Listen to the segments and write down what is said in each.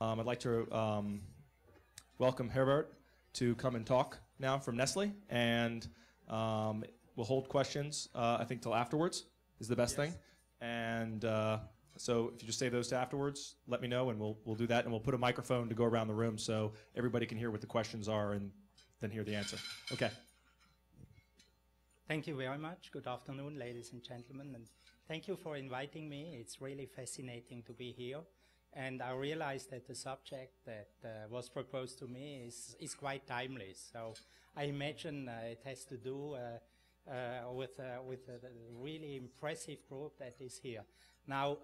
I'd like to welcome Herbert to come and talk now from Nestle, and we'll hold questions, I think, till afterwards is the best thing. And so if you just save those to afterwards, let me know, and we'll do that, and we'll put a microphone to go around the room so everybody can hear what the questions are and then hear the answer. Okay. Thank you very much. Good afternoon, ladies and gentlemen, and thank you for inviting me. It's really fascinating to be here, and I realized that the subject that was proposed to me is quite timely. So I imagine it has to do with a really impressive group that is here. Now,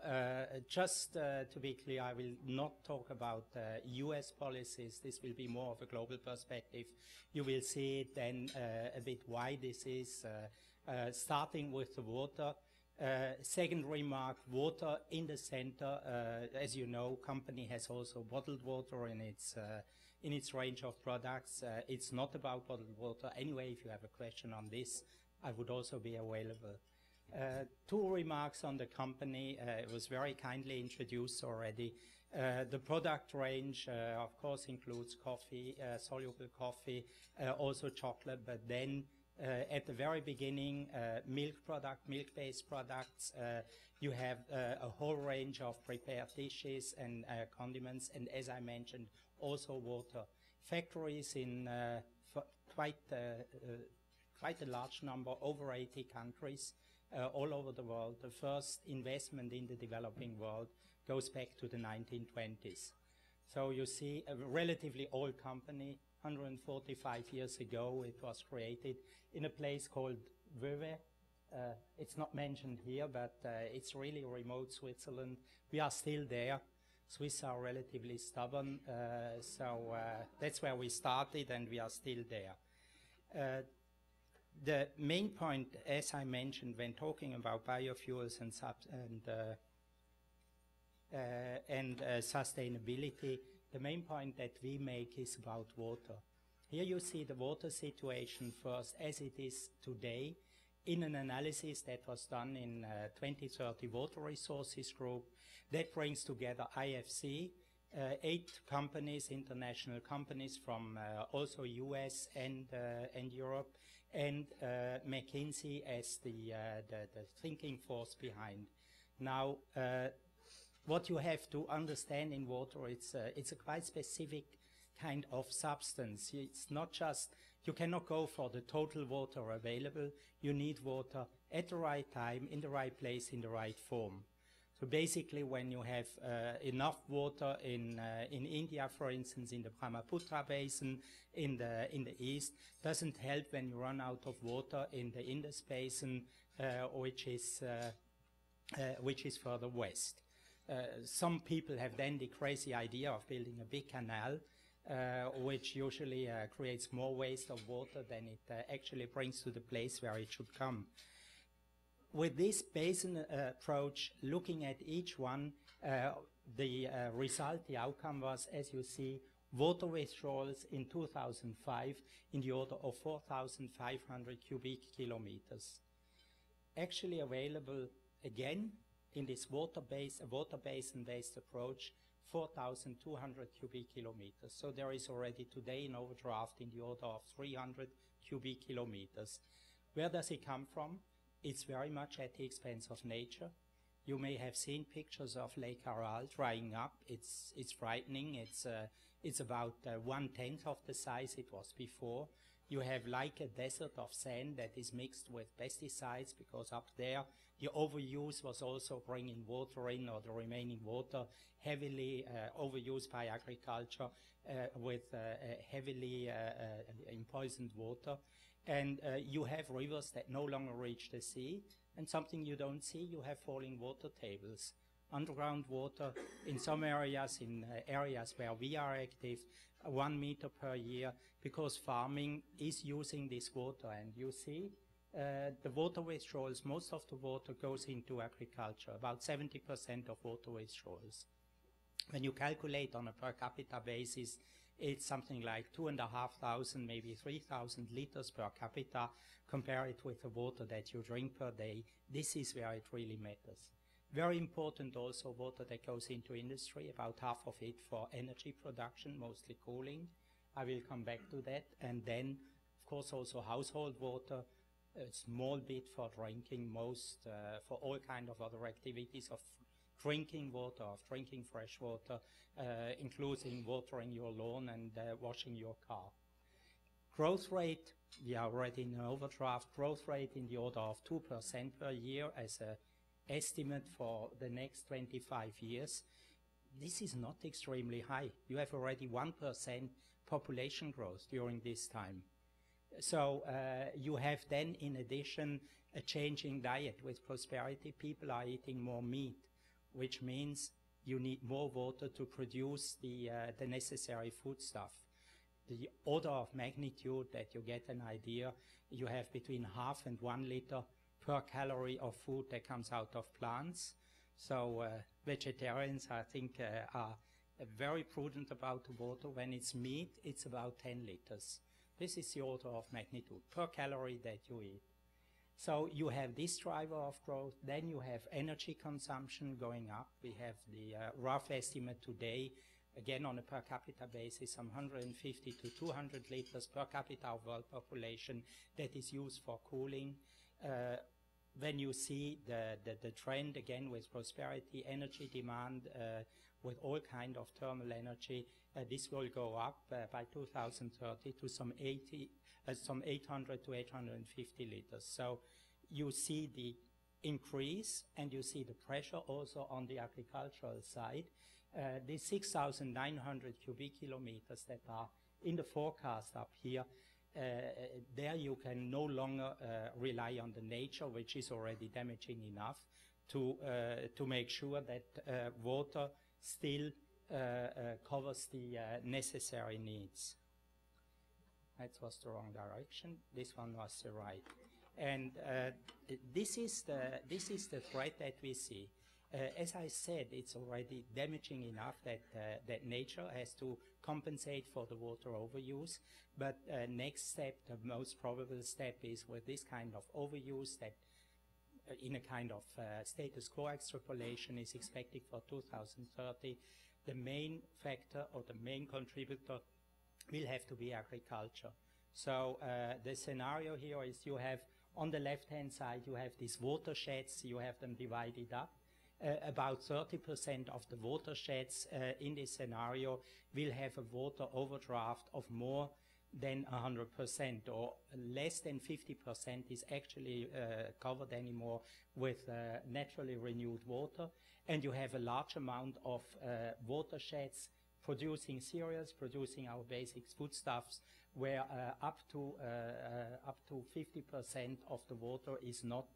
just to be clear, I will not talk about US policies. This will be more of a global perspective. You will see it then a bit why this is, starting with the water. Second remark, water in the center. As you know, company has also bottled water in its range of products. It's not about bottled water. Anyway, if you have a question on this, I would also be available. Two remarks on the company. It was very kindly introduced already. The product range, of course, includes coffee, soluble coffee, also chocolate, but then at the very beginning, milk-based products. You have a whole range of prepared dishes and condiments, and as I mentioned, also water. Factories in quite a large number, over 80 countries all over the world. The first investment in the developing world goes back to the 1920s. So you see a relatively old company. 145 years ago, it was created in a place called Vevey. It's not mentioned here, but it's really remote Switzerland. We are still there. Swiss are relatively stubborn, so that's where we started, and we are still there. The main point, as I mentioned, when talking about biofuels and sustainability, the main point that we make is about water. Here you see the water situation first as it is today in an analysis that was done in 2030 Water Resources Group that brings together IFC, 8 companies, international companies from also US and Europe, and McKinsey as the thinking force behind. Now, what you have to understand in water, it's a quite specific kind of substance. It's not just, you cannot go for the total water available. You need water at the right time, in the right place, in the right form. So basically when you have enough water in India, for instance, in the Brahmaputra Basin in the east, doesn't help when you run out of water in the Indus Basin, which is further west. Some people have then the crazy idea of building a big canal, which usually creates more waste of water than it actually brings to the place where it should come. With this basin approach, looking at each one, the result, the outcome was, as you see, water withdrawals in 2005 in the order of 4,500 cubic kilometers. Actually available again, in this water basin-based approach, 4,200 cubic kilometers. So there is already today an overdraft in the order of 300 cubic kilometers. Where does it come from? It's very much at the expense of nature. You may have seen pictures of Lake Aral drying up. It's frightening. It's about 1/10 of the size it was before. You have like a desert of sand that is mixed with pesticides, because up there the overuse was also bringing water in, or the remaining water heavily overused by agriculture with heavily poisoned water. And you have rivers that no longer reach the sea, and something you don't see, you have falling water tables. Underground water in some areas, in areas where we are active, 1 meter per year, because farming is using this water. And you see the water withdrawals, most of the water goes into agriculture, about 70% of water withdrawals. When you calculate on a per capita basis, it's something like 2,500, maybe 3,000 liters per capita. Compare it with the water that you drink per day. This is where it really matters. Very important also water that goes into industry, about half of it for energy production, mostly cooling. I will come back to that. And then, of course, also household water, a small bit for drinking, most for all kinds of other activities of drinking water, of drinking fresh water, including watering your lawn and washing your car. Growth rate, we are already in an overdraft, growth rate in the order of 2% per year as an estimate for the next 25 years. This is not extremely high. You have already 1% population growth during this time. So you have then, in addition, a changing diet with prosperity. People are eating more meat, which means you need more water to produce the necessary foodstuff. The order of magnitude that you get an idea, you have between half and 1 liter per calorie of food that comes out of plants. So vegetarians, I think, are very prudent about the water. When it's meat, it's about 10 liters. This is the order of magnitude per calorie that you eat. So you have this driver of growth. Then you have energy consumption going up. We have the rough estimate today, again on a per capita basis, some 150 to 200 liters per capita of world population that is used for cooling. When you see the trend again with prosperity, energy demand with all kind of thermal energy, this will go up by 2030 to some 800 to 850 liters. So you see the increase and you see the pressure also on the agricultural side. The 6,900 cubic kilometers that are in the forecast up here, there you can no longer rely on the nature, which is already damaging enough, to make sure that water still covers the necessary needs. That was the wrong direction. This one was the right. And this is the threat that we see. As I said, it's already damaging enough that nature has to compensate for the water overuse. But next step, the most probable step, is with this kind of overuse that, in a kind of status quo extrapolation, is expected for 2030. The main factor or the main contributor will have to be agriculture. So the scenario here is you have, on the left-hand side, you have these watersheds. You have them divided up. About 30% of the watersheds in this scenario will have a water overdraft of more than 100%, or less than 50% is actually covered anymore with naturally renewed water. And you have a large amount of watersheds producing cereals, producing our basic foodstuffs, where up to 50% of the water is not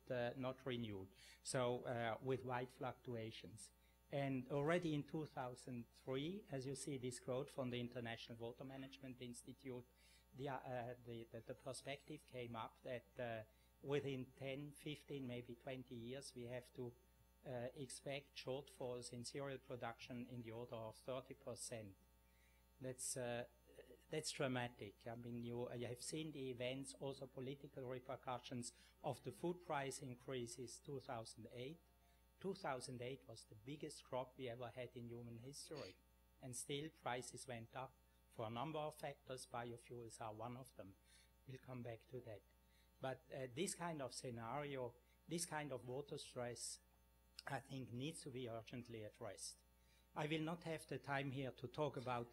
renewed. So with wide fluctuations. And already in 2003, as you see this quote from the International Water Management Institute, the perspective came up that within 10, 15, maybe 20 years, we have to expect shortfalls in cereal production in the order of 30%. That's dramatic. I mean, you have seen the events, also political repercussions of the food price increases 2008. 2008 was the biggest crop we ever had in human history, and still prices went up for a number of factors. Biofuels are one of them. We'll come back to that. But this kind of scenario, this kind of water stress, I think, needs to be urgently addressed. I will not have the time here to talk about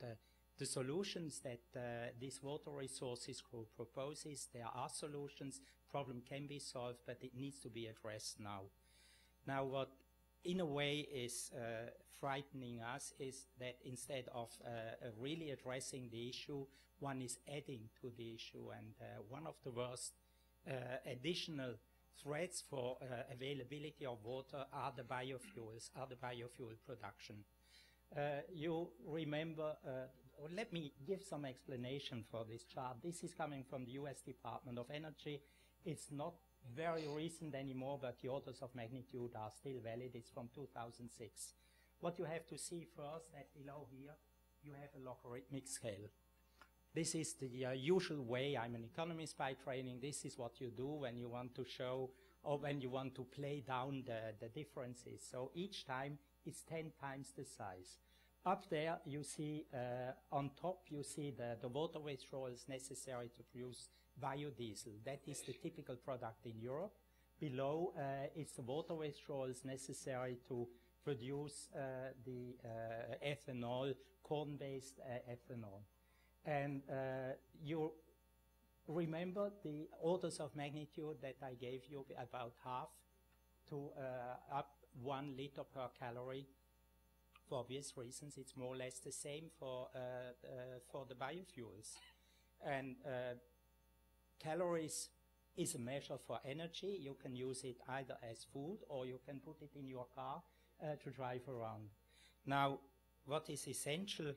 the solutions that this water resources group proposes. There are solutions. Problem can be solved, but it needs to be addressed now. Now, what in a way is frightening us is that instead of really addressing the issue, one is adding to the issue. And one of the worst additional threats for availability of water are the biofuels, are the biofuel production. You remember, let me give some explanation for this chart. This is coming from the US Department of Energy. It's not very recent anymore, but the orders of magnitude are still valid. It's from 2006. What you have to see first, that below here, you have a logarithmic scale. This is the usual way. I'm an economist by training. This is what you do when you want to show or when you want to play down the differences. So each time it's 10 times the size. Up there you see, on top you see the water withdrawals necessary to produce biodiesel. That is the typical product in Europe. Below is the water withdrawals necessary to produce the ethanol, corn-based ethanol. And you remember the orders of magnitude that I gave you, about half to up 1 liter per calorie. For obvious reasons, it's more or less the same for the biofuels. And calories is a measure for energy. You can use it either as food or you can put it in your car to drive around. Now, what is essential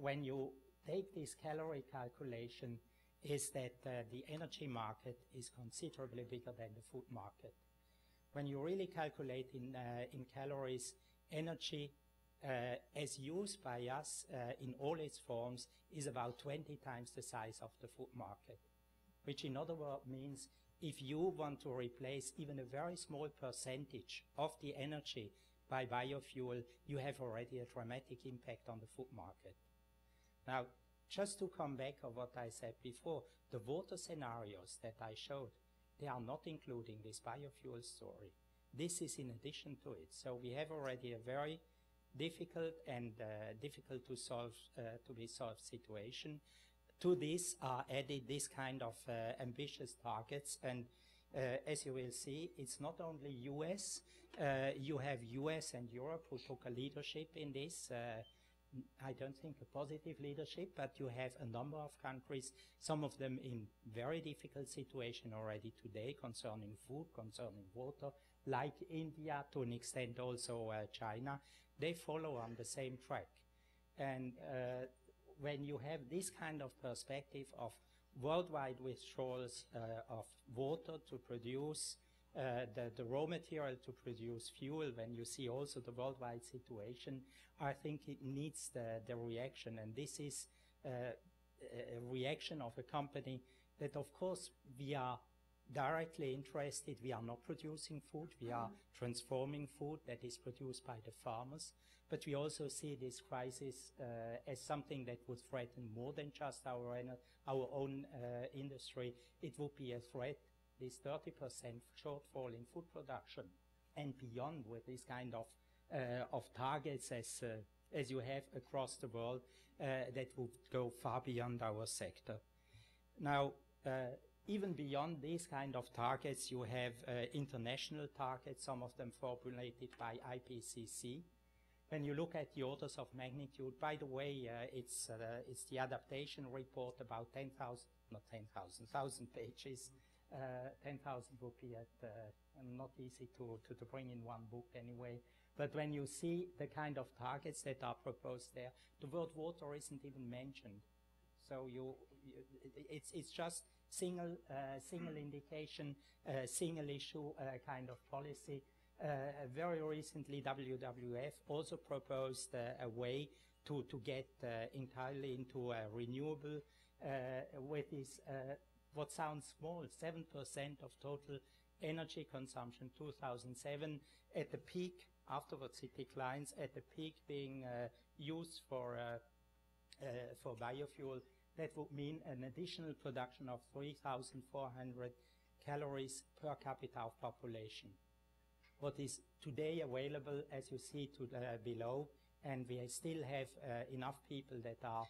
when you take this calorie calculation is that the energy market is considerably bigger than the food market. When you really calculate in calories, energy as used by us in all its forms is about 20 times the size of the food market, which in other words means if you want to replace even a very small percentage of the energy by biofuel, you have already a dramatic impact on the food market. Now, just to come back on what I said before, the water scenarios that I showed, they are not including this biofuel story. This is in addition to it. So we have already a very difficult and difficult to solve, to be solved situation. To this are added this kind of ambitious targets, and as you will see, it's not only US. You have US and Europe who took a leadership in this. I don't think a positive leadership, but you have a number of countries, some of them in very difficult situation already today concerning food, concerning water, like India, to an extent also China. They follow on the same track. And when you have this kind of perspective of worldwide withdrawals of water to produce the raw material to produce fuel, when you see also the worldwide situation, I think it needs the reaction. And this is a reaction of a company that, of course, we are directly interested. We are not producing food. We are transforming food that is produced by the farmers. But we also see this crisis as something that would threaten more than just our own industry. It would be a threat, this 30% shortfall in food production, and beyond, with this kind of targets as you have across the world that would go far beyond our sector. Now, even beyond these kind of targets, you have international targets, some of them formulated by IPCC. When you look at the orders of magnitude, by the way, it's the adaptation report, about 1,000 pages. 10,000 would be not easy to bring in one book anyway. But when you see the kind of targets that are proposed there, the word water isn't even mentioned. So it's just single indication, single issue kind of policy. Very recently, WWF also proposed a way to get entirely into renewable with this. What sounds small, 7% of total energy consumption, 2007, at the peak. Afterwards it declines, at the peak being used for biofuel. That would mean an additional production of 3,400 calories per capita of population. What is today available, as you see below, and we still have enough people that are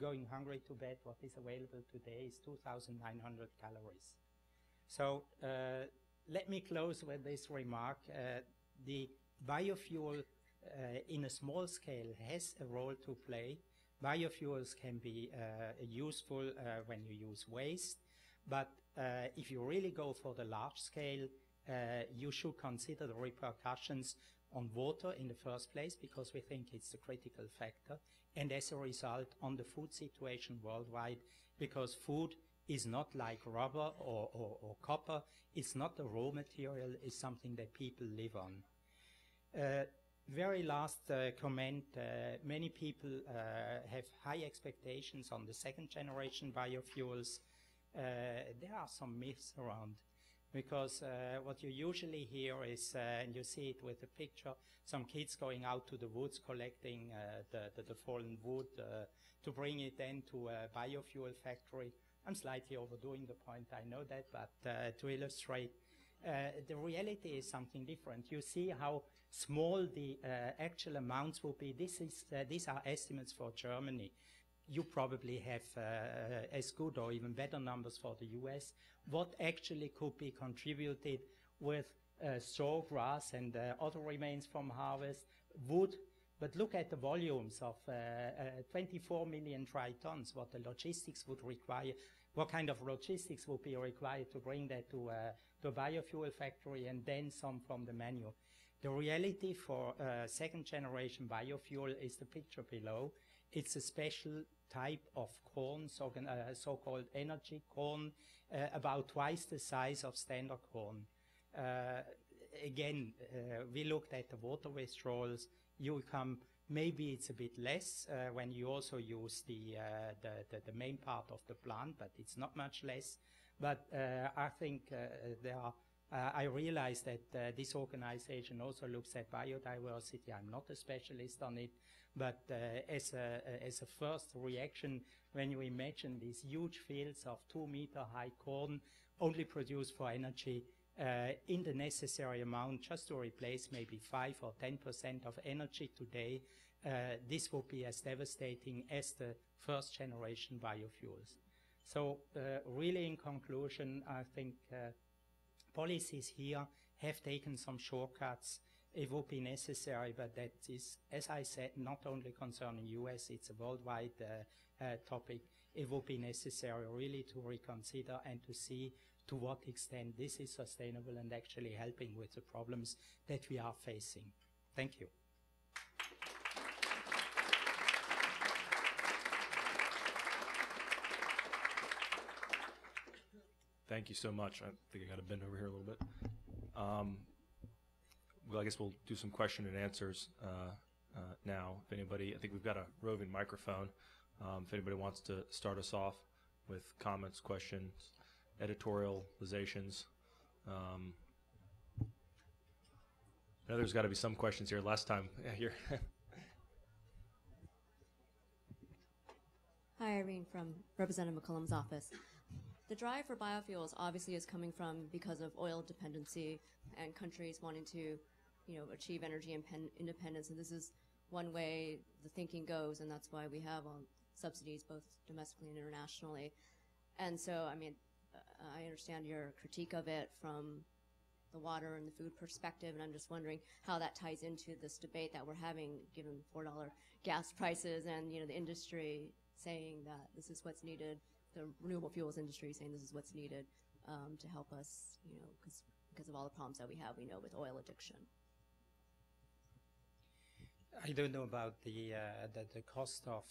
going hungry to bed, what is available today is 2,900 calories. So let me close with this remark. The biofuel in a small scale has a role to play. Biofuels can be useful when you use waste, but if you really go for the large scale, you should consider the repercussions on water in the first place, because we think it's a critical factor, and as a result on the food situation worldwide, because food is not like rubber or copper. It's not a raw material. It's something that people live on. Very last comment. Many people have high expectations on the second generation biofuels. There are some myths around. because what you usually hear is, and you see it with the picture, some kids going out to the woods collecting the fallen wood to bring it then to a biofuel factory. I'm slightly overdoing the point, I know that, but to illustrate, the reality is something different. You see how small the actual amounts will be. This is, these are estimates for Germany. You probably have as good or even better numbers for the US, what actually could be contributed with straw, grass and other remains from harvest, wood. But look at the volumes of 24 million dry tons, what the logistics would require, what kind of logistics would be required to bring that to a biofuel factory and then some from the menu. The reality for second generation biofuel is the picture below. It's a special type of corn, so-called energy corn, about twice the size of standard corn. Again, we looked at the water withdrawals. You come, maybe it's a bit less when you also use the main part of the plant, but it's not much less. But I think there are. I realize that this organization also looks at biodiversity. I'm not a specialist on it, but as a first reaction, when you imagine these huge fields of 2 meter high corn only produced for energy in the necessary amount just to replace maybe 5 or 10% of energy today, this will be as devastating as the first generation biofuels. So really in conclusion, I think policies here have taken some shortcuts. It would be necessary, but that is, as I said, not only concerning US, it's a worldwide topic. It would be necessary really to reconsider and to see to what extent this is sustainable and actually helping with the problems that we are facing. Thank you. Thank you so much. I think I got to bend over here a little bit. Well, I guess we'll do some question and answers now. If anybody, I think we've got a roving microphone. If anybody wants to start us off with comments, questions, editorializations. I know there's got to be some questions here. Last time here. Hi, Irene from Representative McCollum's office. The drive for biofuels obviously is coming from because of oil dependency and countries wanting to, you know, achieve energy independence. And this is one way the thinking goes, and that's why we have subsidies both domestically and internationally. And so, I mean, I understand your critique of it from the water and the food perspective, and I'm just wondering how that ties into this debate that we're having, given $4 gas prices and, you know, the industry saying that this is what's needed. The renewable fuels industry saying this is what's needed to help us, you know, because of all the problems that we have, we know, with oil addiction. I don't know about the cost of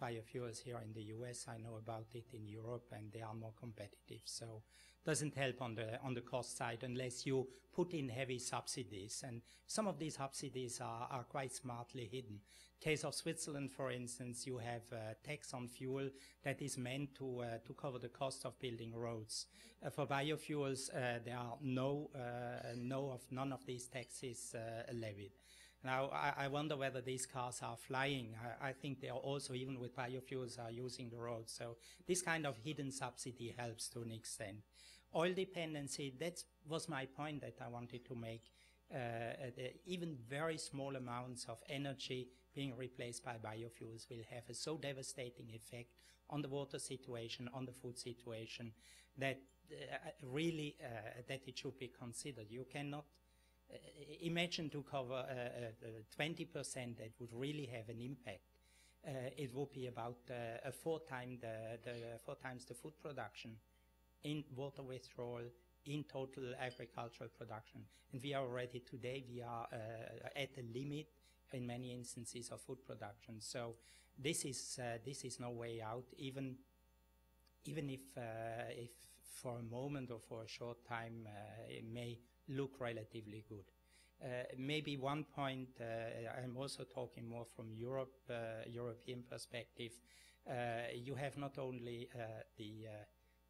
biofuels here in the US. I know about it in Europe, and they are more competitive. So it doesn't help on the cost side unless you put in heavy subsidies. And some of these subsidies are quite smartly hidden. Case of Switzerland, for instance, you have a tax on fuel that is meant to cover the cost of building roads. For biofuels, there are none of these taxes levied. Now, I wonder whether these cars are flying. I think they are also, even with biofuels, are using the roads. So this kind of hidden subsidy helps to an extent. Oil dependency, that was my point that I wanted to make. Even very small amounts of energy being replaced by biofuels will have a so devastating effect on the water situation, on the food situation, that really that it should be considered. You cannot imagine to cover 20% that would really have an impact. It would be about four times the food production in water withdrawal, in total agricultural production. And we are already today, we are at the limit in many instances of food production. So this is no way out, even if for a moment or for a short time it may look relatively good. Maybe one point, I'm also talking more from Europe, European perspective, you have not only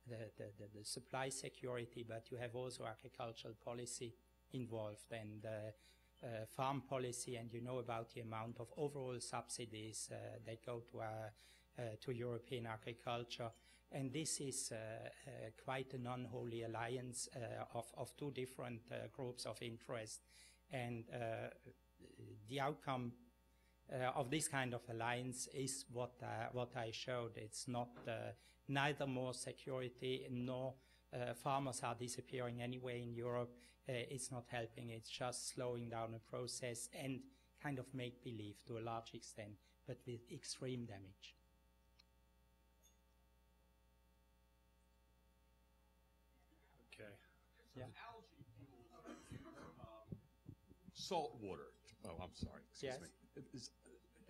the supply security, but you have also agricultural policy involved and farm policy, and you know about the amount of overall subsidies that go to European agriculture. And this is quite a non-holy alliance of two different groups of interest. And the outcome of this kind of alliance is what I showed. It's not neither more security nor farmers are disappearing anyway in Europe. It's not helping. It's just slowing down the process and kind of make-believe to a large extent, but with extreme damage. Okay. Yeah. Algae fuels, salt water. Oh, I'm sorry. Excuse me.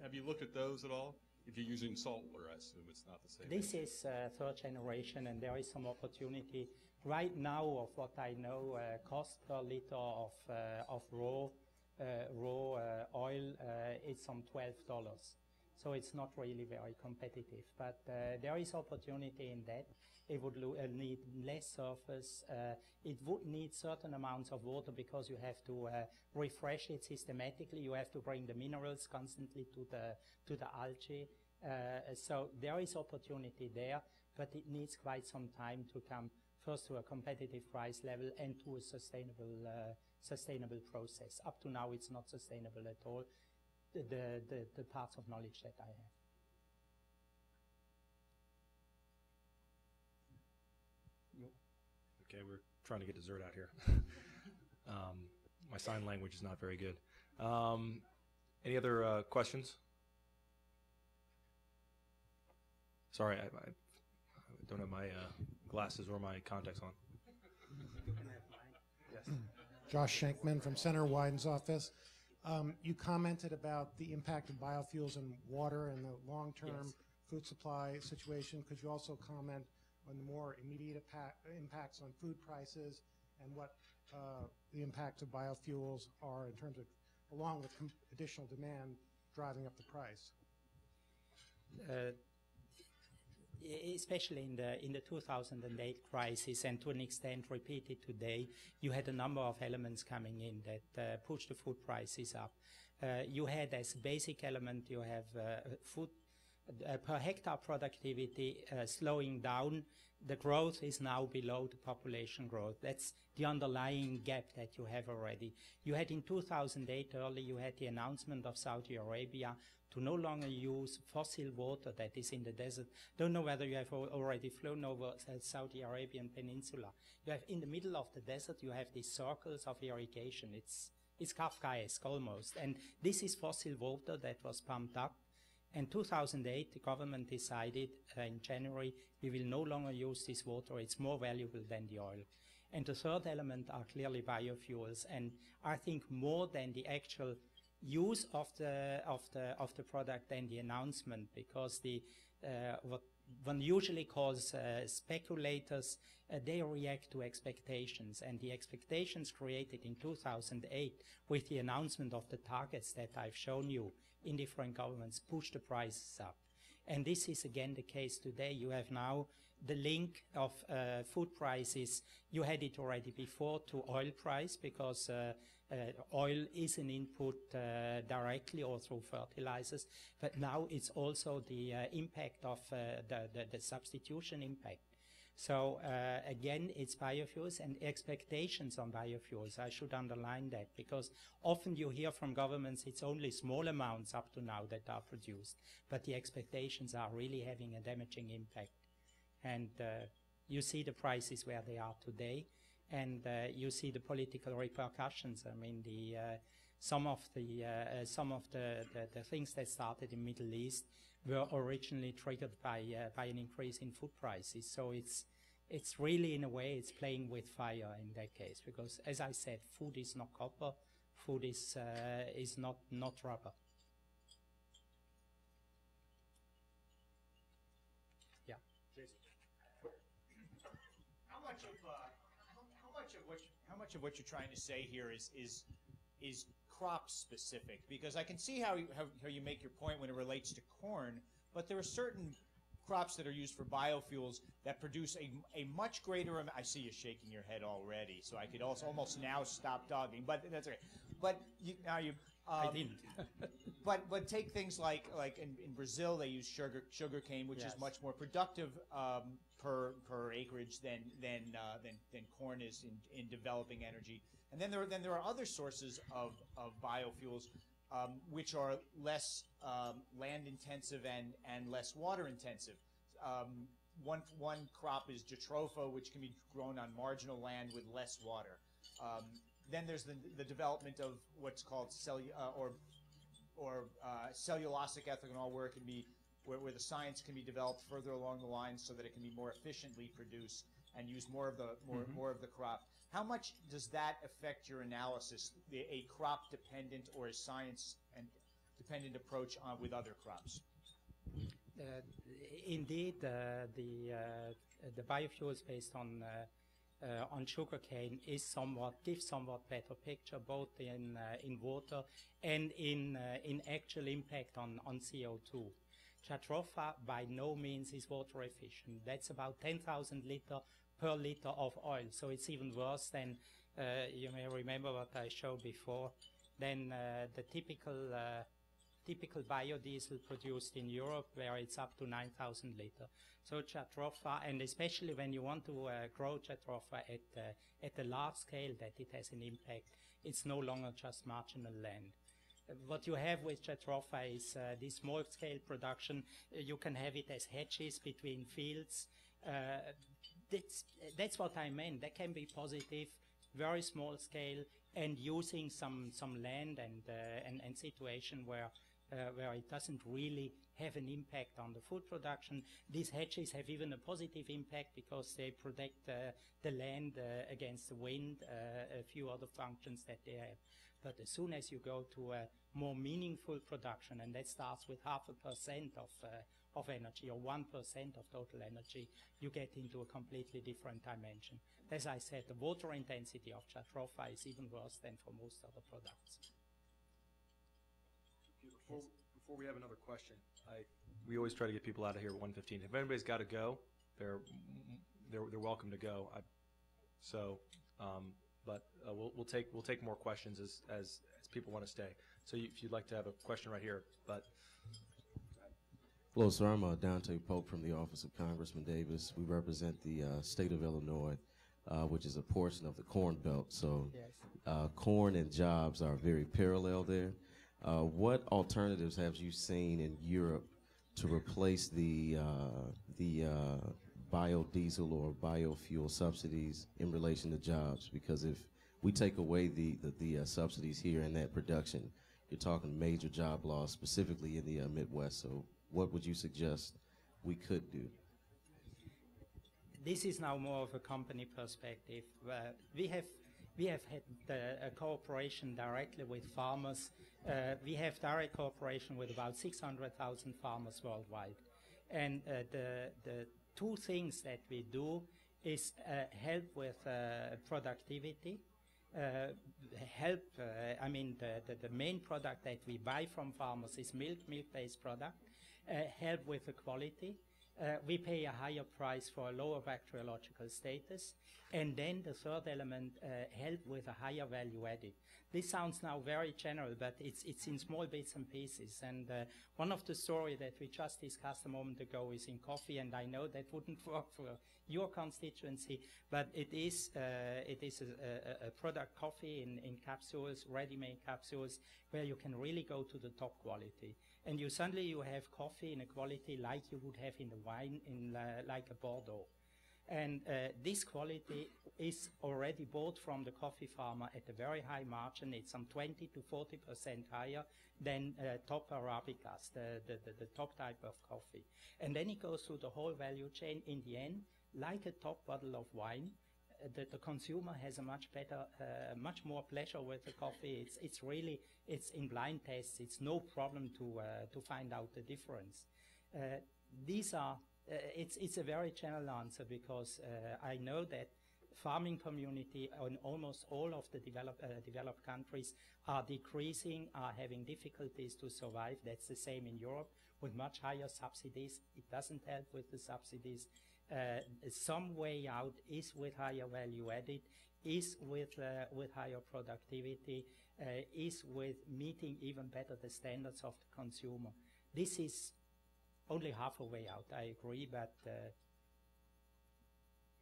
Have you looked at those at all? If you're using salt water, I assume it's not the same. This is third generation, and there is some opportunity. Right now, of what I know, cost per liter of raw oil is some $12. So it's not really very competitive. But there is opportunity in that. It would need less surface. It would need certain amounts of water because you have to refresh it systematically. You have to bring the minerals constantly to the algae. So there is opportunity there, but it needs quite some time to come first to a competitive price level and to a sustainable process. Up to now, it's not sustainable at all. The parts of knowledge that I have. Yep. Okay, we're trying to get dessert out here. My sign language is not very good. Any other questions? Sorry, I don't have my glasses or my contacts on. Yes. Josh Schenkman from Senator Wyden's office. You commented about the impact of biofuels and water and the long-term food supply situation. Could you also comment on the more immediate impacts on food prices and what the impacts of biofuels are in terms of, along with additional demand, driving up the price? Especially in the 2008 crisis, and to an extent repeated today, you had a number of elements coming in that pushed the food prices up. You had as basic element, you have food per hectare productivity slowing down. The growth is now below the population growth. That's the underlying gap that you have already. You had in 2008 early, you had the announcement of Saudi Arabia to no longer use fossil water that is in the desert. Don't know whether you have already flown over the Saudi Arabian peninsula. You have in the middle of the desert, you have these circles of irrigation. It's Kafkaesque almost. And this is fossil water that was pumped up. In 2008, the government decided in January, we will no longer use this water. It's more valuable than the oil. And the third element are clearly biofuels. And I think more than the actual use of the product than the announcement, because the what one usually calls speculators, they react to expectations, and the expectations created in 2008 with the announcement of the targets that I've shown you in different governments pushed the prices up. And this is again the case today. You have now the link of food prices. You had it already before to oil price, because oil is an input directly or through fertilizers. But now it's also the impact of the substitution impact. So again, it's biofuels and expectations on biofuels. I should underline that, because often you hear from governments it's only small amounts up to now that are produced, but the expectations are really having a damaging impact. And you see the prices where they are today, and you see the political repercussions. I mean, the some of the things that started in Middle East were originally triggered by an increase in food prices. So it's really, in a way, it's playing with fire in that case, because as I said, food is not copper, food is not rubber. Yeah. Jason, how much of what you're trying to say here is crop specific, because I can see how you make your point when it relates to corn, but there are certain crops that are used for biofuels that produce a much greater amount. I see you shaking your head already, so I could also almost now stop talking, but that's okay. But I didn't. but take things like in Brazil they use sugarcane, which yes. is much more productive per acreage than corn is in developing energy. And then there are other sources of biofuels. Which are less land intensive and less water intensive. One crop is jatropha, which can be grown on marginal land with less water. Then there's the development of what's called cellulosic ethanol, where it can be where the science can be developed further along the lines so that it can be more efficiently produced and use more of the crop. How much does that affect your analysis? A crop dependent or a science and dependent approach on with other crops? Indeed, the biofuels based on sugarcane gives somewhat better picture, both in water and in actual impact on CO2. Jatropha by no means is water efficient. That's about 10,000 liters per liter of oil, so it's even worse than you may remember what I showed before. Than the typical biodiesel produced in Europe, where it's up to 9,000 liters. So jatropha, and especially when you want to grow jatropha at a large scale, that it has an impact. It's no longer just marginal land. What you have with jatropha is this small-scale production. You can have it as hedges between fields. That's what I meant. That can be positive, very small scale, and using some land and situation where it doesn't really have an impact on the food production. These hedges have even a positive impact because they protect the land against the wind, a few other functions that they have. But as soon as you go to a more meaningful production, and that starts with 0.5% of energy or 1% of total energy, you get into a completely different dimension. As I said, the water intensity of jatropha is even worse than for most other products. Before we have another question, we always try to get people out of here at 1:15. If anybody's got to go, they're welcome to go. But we'll take more questions as people want to stay. So if you'd like to have a question right here, but. Hello, sir. I'm Dante Polk from the Office of Congressman Davis. We represent the state of Illinois, which is a portion of the Corn Belt. So yes. Corn and jobs are very parallel there. What alternatives have you seen in Europe to replace the biodiesel or biofuel subsidies in relation to jobs? Because if we take away the subsidies here in that production, you're talking major job loss, specifically in the Midwest. So what would you suggest we could do? This is now more of a company perspective. We have had a cooperation directly with farmers. We have direct cooperation with about 600,000 farmers worldwide. And the two things that we do is help with productivity. The main product that we buy from farmers is milk-based product. Help with the quality. We pay a higher price for a lower bacteriological status. And then the third element, help with a higher value added. This sounds now very general, but it's in small bits and pieces. And one of the stories that we just discussed a moment ago is in coffee, and I know that wouldn't work for your constituency, but it is a product, coffee in capsules, ready-made capsules, where you can really go to the top quality. And suddenly you have coffee in a quality like you would have in the wine in like a Bordeaux, and this quality is already bought from the coffee farmer at a very high margin. It's some 20% to 40% higher than top Arabicas, the top type of coffee. And then it goes through the whole value chain. In the end, like a top bottle of wine, the consumer has a much more pleasure with the coffee. It's in blind tests. It's no problem to find out the difference. These are, it's a very general answer because I know that farming community in almost all of the developed countries are decreasing, are having difficulties to survive. That's the same in Europe with much higher subsidies. It doesn't help with the subsidies. Some way out is with higher value added, is with higher productivity, is with meeting even better the standards of the consumer. This is only half a way out, I agree, but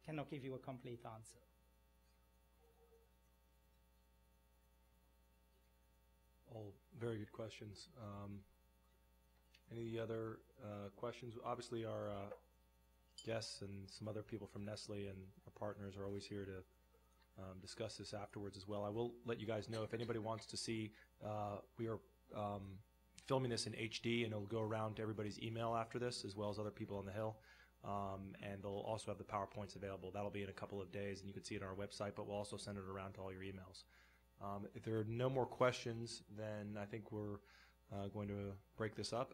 cannot give you a complete answer. All very good questions. Any other questions? Obviously our guests and some other people from Nestle and our partners are always here to discuss this afterwards as well. I will let you guys know if anybody wants to see, we are filming this in HD and it'll go around to everybody's email after this, as well as other people on the Hill. And they'll also have the PowerPoints available. That'll be in a couple of days and you can see it on our website, but we'll also send it around to all your emails. If there are no more questions, then I think we're going to break this up.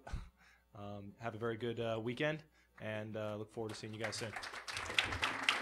Have a very good weekend, and look forward to seeing you guys soon.